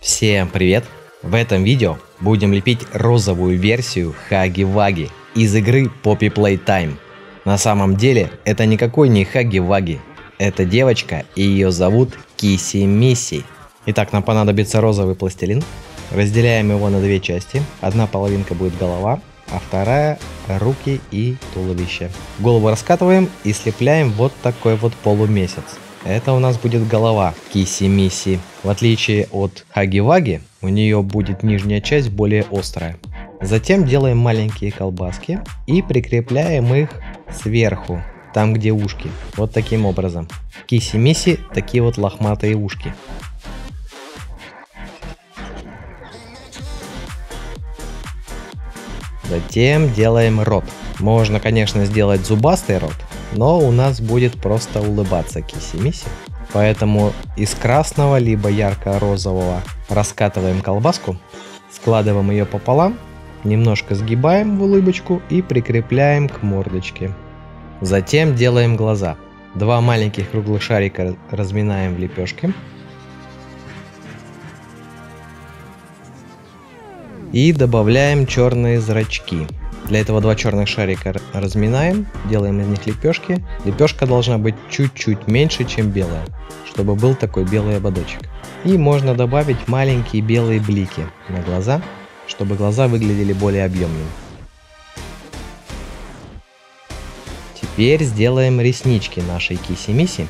Всем привет! В этом видео будем лепить розовую версию Хаги Ваги из игры Poppy Playtime. На самом деле это никакой не Хаги Ваги, это девочка и ее зовут Кисси Мисси. Итак, нам понадобится розовый пластилин, разделяем его на две части, одна половинка будет голова, а вторая руки и туловище. Голову раскатываем и слепляем вот такой вот полумесяц. Это у нас будет голова Кисси-Мисси. В отличие от Хаги-Ваги, у нее будет нижняя часть более острая. Затем делаем маленькие колбаски и прикрепляем их сверху, там где ушки. Вот таким образом. Кисси-Мисси такие вот лохматые ушки. Затем делаем рот. Можно, конечно, сделать зубастый рот, но у нас будет просто улыбаться Кисси-Мисси. Поэтому из красного, либо ярко-розового раскатываем колбаску, складываем ее пополам, немножко сгибаем в улыбочку и прикрепляем к мордочке. Затем делаем глаза. Два маленьких круглых шарика разминаем в лепешке. И добавляем черные зрачки. Для этого два черных шарика разминаем, делаем из них лепешки. Лепешка должна быть чуть-чуть меньше, чем белая, чтобы был такой белый ободочек. И можно добавить маленькие белые блики на глаза, чтобы глаза выглядели более объемными. Теперь сделаем реснички нашей Кисси-Мисси.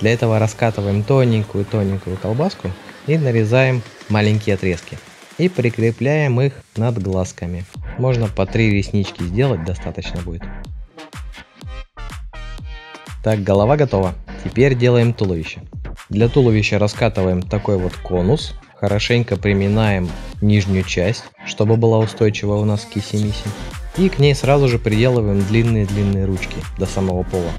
Для этого раскатываем тоненькую-тоненькую колбаску и нарезаем маленькие отрезки. И прикрепляем их над глазками. Можно по 3 реснички сделать, достаточно будет. Так, голова готова. Теперь делаем туловище. Для туловища раскатываем такой вот конус. Хорошенько приминаем нижнюю часть, чтобы была устойчива у нас Кисси-Мисси. И к ней сразу же приделываем длинные-длинные ручки до самого пола.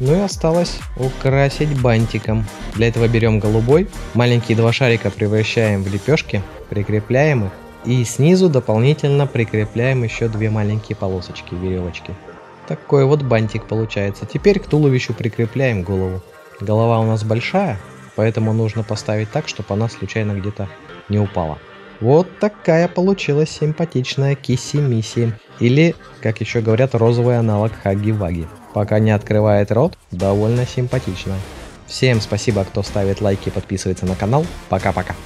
Ну и осталось украсить бантиком. Для этого берем голубой, маленькие два шарика превращаем в лепешки, прикрепляем их и снизу дополнительно прикрепляем еще две маленькие полосочки, веревочки. Такой вот бантик получается. Теперь к туловищу прикрепляем голову. Голова у нас большая, поэтому нужно поставить так, чтобы она случайно где-то не упала. Вот такая получилась симпатичная Кисси-Мисси, или, как еще говорят, розовый аналог Хаги-Ваги. Пока не открывает рот, довольно симпатично. Всем спасибо, кто ставит лайки и подписывается на канал. Пока-пока.